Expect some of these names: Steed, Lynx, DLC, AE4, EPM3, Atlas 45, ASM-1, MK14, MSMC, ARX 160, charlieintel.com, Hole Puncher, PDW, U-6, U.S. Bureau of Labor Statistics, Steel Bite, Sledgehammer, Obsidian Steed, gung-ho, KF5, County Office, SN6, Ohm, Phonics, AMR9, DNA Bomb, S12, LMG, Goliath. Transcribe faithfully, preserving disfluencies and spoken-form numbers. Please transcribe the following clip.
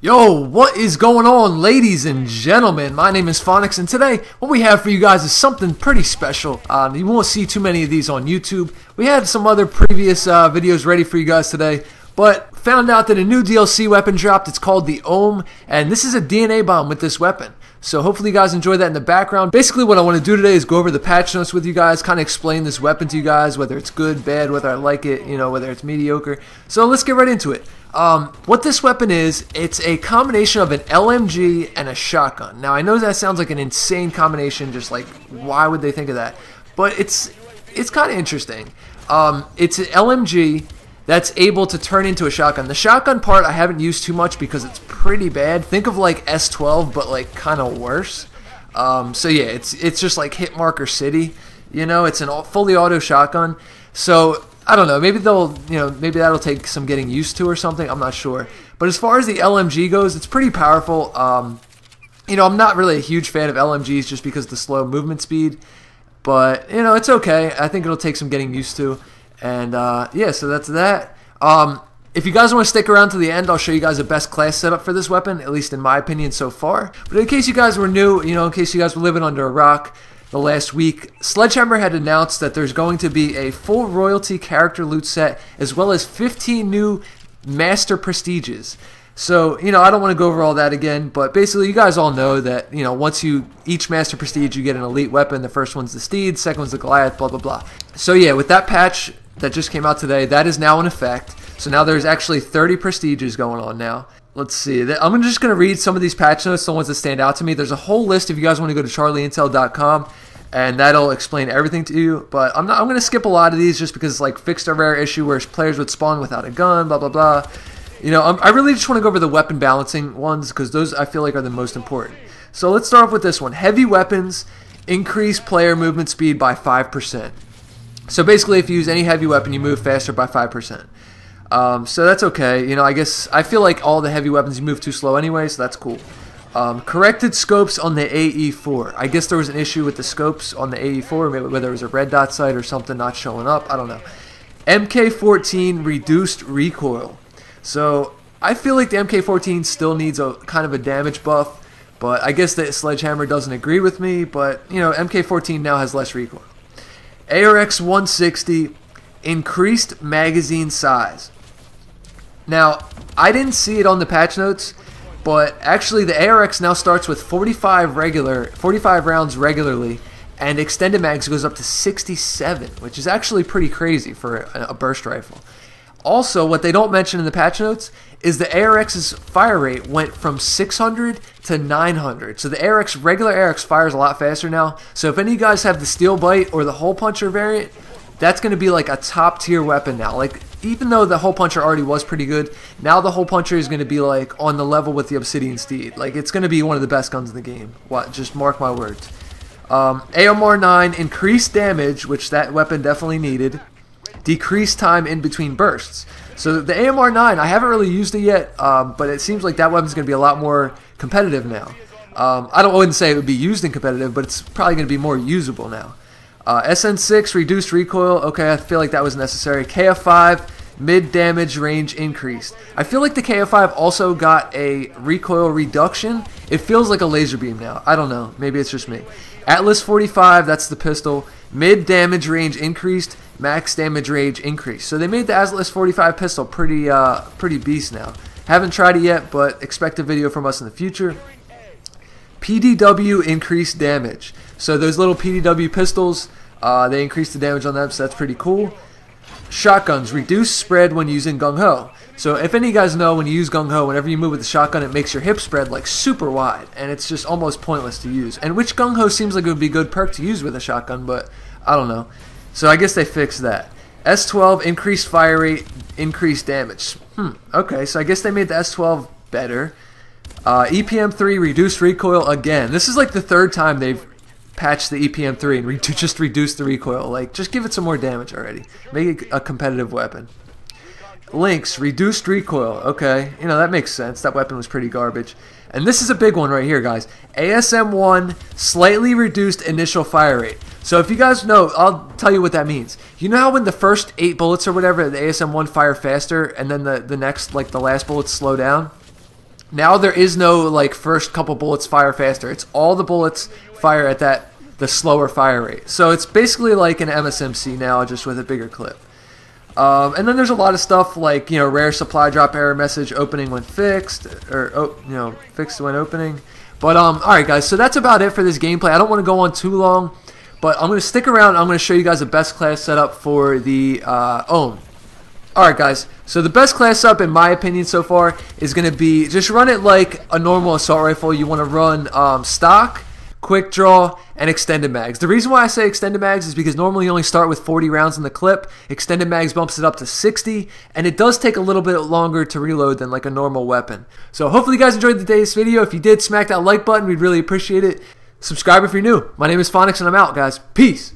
Yo, what is going on, ladies and gentlemen? My name is Phonics, and today what we have for you guys is something pretty special. Um, you won't see too many of these on YouTube. We had some other previous uh, videos ready for you guys today, but found out that a new D L C weapon dropped. It's called the Ohm, and this is a D N A bomb with this weapon. So hopefully you guys enjoy that in the background. Basically what I want to do today is go over the patch notes with you guys, kind of explain this weapon to you guys, whether it's good, bad, whether I like it, you know, whether it's mediocre. So let's get right into it. Um, what this weapon is, it's a combination of an L M G and a shotgun. Now I know that sounds like an insane combination, just like why would they think of that? But it's, it's kind of interesting. Um, it's an L M G that's able to turn into a shotgun. The shotgun part I haven't used too much because it's pretty bad. Think of like S twelve, but like kind of worse. Um, so yeah, it's it's just like Hit Marker City. You know, it's an fully auto shotgun. So I don't know. Maybe they'll, you know, maybe that'll take some getting used to or something. I'm not sure. But as far as the L M G goes, it's pretty powerful. Um, you know, I'm not really a huge fan of L M Gs just because of the slow movement speed. But you know, it's okay. I think it'll take some getting used to. And uh, yeah, so that's that. Um, if you guys want to stick around to the end, I'll show you guys the best class setup for this weapon, at least in my opinion so far. But in case you guys were new, you know, in case you guys were living under a rock the last week, Sledgehammer had announced that there's going to be a full royalty character loot set as well as fifteen new master prestiges. So, you know, I don't want to go over all that again, but basically you guys all know that, you know, once you, each Master Prestige, you get an elite weapon. The first one's the Steed, second one's the Goliath, blah, blah, blah. So yeah, with that patch that just came out today, that is now in effect. So now there's actually thirty Prestiges going on now. Let's see, I'm just going to read some of these patch notes, the ones that stand out to me. There's a whole list if you guys want to go to charlie intel dot com. And that'll explain everything to you. But I'm not. I'm going to skip a lot of these just because it's like fixed or rare issue where players would spawn without a gun, blah, blah, blah. You know, I'm, I really just want to go over the weapon balancing ones because those I feel like are the most important. So let's start off with this one. Heavy weapons increase player movement speed by five percent. So basically if you use any heavy weapon, you move faster by five percent. Um, so that's okay. You know, I guess I feel like all the heavy weapons you move too slow anyway, so that's cool. Um, corrected scopes on the A E four. I guess there was an issue with the scopes on the A E four, maybe whether it was a red dot sight or something not showing up. I don't know. M K fourteen reduced recoil. So I feel like the M K fourteen still needs a kind of a damage buff, but I guess that Sledgehammer doesn't agree with me, but you know, M K fourteen now has less recoil. A R X one sixty, increased magazine size. Now, I didn't see it on the patch notes, but actually the A R X now starts with forty-five regular, forty-five rounds regularly, and extended mags goes up to sixty-seven, which is actually pretty crazy for a, a burst rifle. Also, what they don't mention in the patch notes is the A R X's fire rate went from six hundred to nine hundred. So the A R X, regular A R X fires a lot faster now. So if any of you guys have the Steel Bite or the Hole Puncher variant, that's going to be like a top tier weapon now. Like, even though the Hole Puncher already was pretty good, now the Hole Puncher is going to be like on the level with the Obsidian Steed. Like, it's going to be one of the best guns in the game. What? Just mark my words. Um, A M R nine, increased damage, which that weapon definitely needed. Decreased time in between bursts. So the A M R nine, I haven't really used it yet, um, but it seems like that weapon's going to be a lot more competitive now. Um, I don't I wouldn't say it would be used in competitive, but it's probably going to be more usable now. Uh, S N six, reduced recoil. Okay, I feel like that was necessary. K F five, mid damage range increased. I feel like the K F five also got a recoil reduction. It feels like a laser beam now. I don't know. Maybe it's just me. Atlas forty-five, that's the pistol. Mid damage range increased. Max damage range increased. So they made the Atlas forty-five pistol pretty uh, pretty beast now. Haven't tried it yet, but expect a video from us in the future. P D W increased damage. So those little P D W pistols, uh, they increase the damage on them, so that's pretty cool. Shotguns, reduce spread when using gung-ho. So if any of you guys know, when you use gung-ho, whenever you move with the shotgun, it makes your hip spread like super wide, and it's just almost pointless to use. And which gung-ho seems like it would be a good perk to use with a shotgun, but I don't know. So I guess they fixed that. S twelve, increased fire rate, increased damage. Hmm, okay, so I guess they made the S twelve better. Uh, E P M three, reduced recoil again. This is like the third time they've patched the E P M three and re just reduced the recoil. Like, just give it some more damage already. Make it a competitive weapon. Lynx, reduced recoil. Okay, you know, that makes sense. That weapon was pretty garbage. And this is a big one right here, guys. A S M one, slightly reduced initial fire rate. So if you guys know, I'll tell you what that means. You know how when the first eight bullets or whatever, the A S M one fire faster, and then the, the next, like the last bullets slow down? Now there is no like first couple bullets fire faster. It's all the bullets fire at that the slower fire rate. So it's basically like an M S M C now, just with a bigger clip. Um, and then there's a lot of stuff like, you know, rare supply drop error message opening when fixed, or oh, you know, fixed when opening. But um, all right, guys. So that's about it for this gameplay. I don't want to go on too long, but I'm going to stick around. I'm going to show you guys the best class setup for the uh, Ohm. All right, guys. So the best class up, in my opinion, so far is going to be just run it like a normal assault rifle. You want to run um, stock, quick draw, and extended mags. The reason why I say extended mags is because normally you only start with forty rounds in the clip. Extended mags bumps it up to sixty, and it does take a little bit longer to reload than like a normal weapon. So hopefully you guys enjoyed today's video. If you did, smack that like button. We'd really appreciate it. Subscribe if you're new. My name is Phonics, and I'm out, guys. Peace.